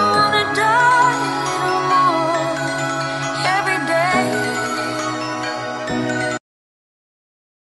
I